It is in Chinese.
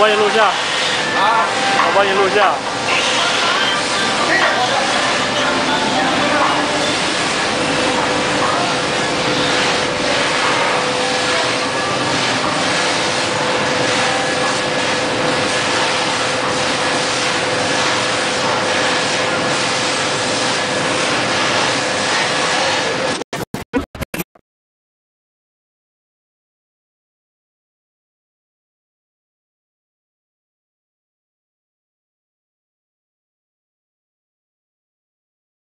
我帮你录下。啊？我帮你录下。